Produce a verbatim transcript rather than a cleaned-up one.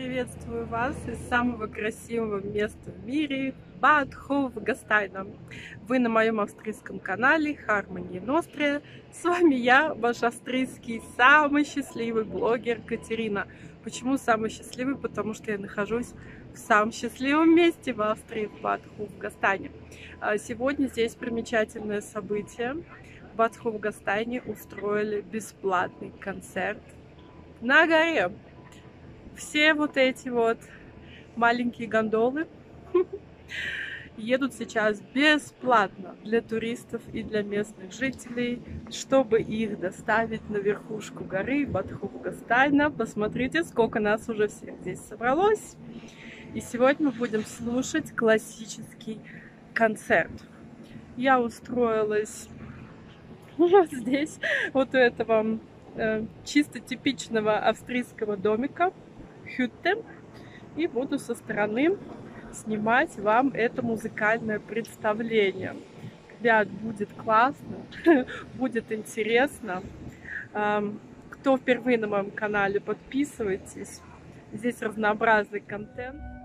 приветствую вас из самого красивого места в мире, Бад Хofgastein. Вы на моем австрийском канале Harmony in Austria. С вами я, ваш австрийский самый счастливый блогер Катерина. Почему самый счастливый? Потому что я нахожусь в самом счастливом месте в Австрии, в Бад Хofgastein. Сегодня здесь примечательное событие. В Бад Хofgastein устроили бесплатный концерт на горе. Все вот эти вот маленькие гондолы едут сейчас бесплатно для туристов и для местных жителей, чтобы их доставить на верхушку горы Бад Хofgastein. Посмотрите, сколько нас уже всех здесь собралось. И сегодня мы будем слушать классический концерт. Я устроилась вот здесь, вот у этого э, чисто типичного австрийского домика. И буду со стороны снимать вам это музыкальное представление. Ребят, будет классно, будет интересно. Кто впервые на моем канале, подписывайтесь. Здесь разнообразный контент.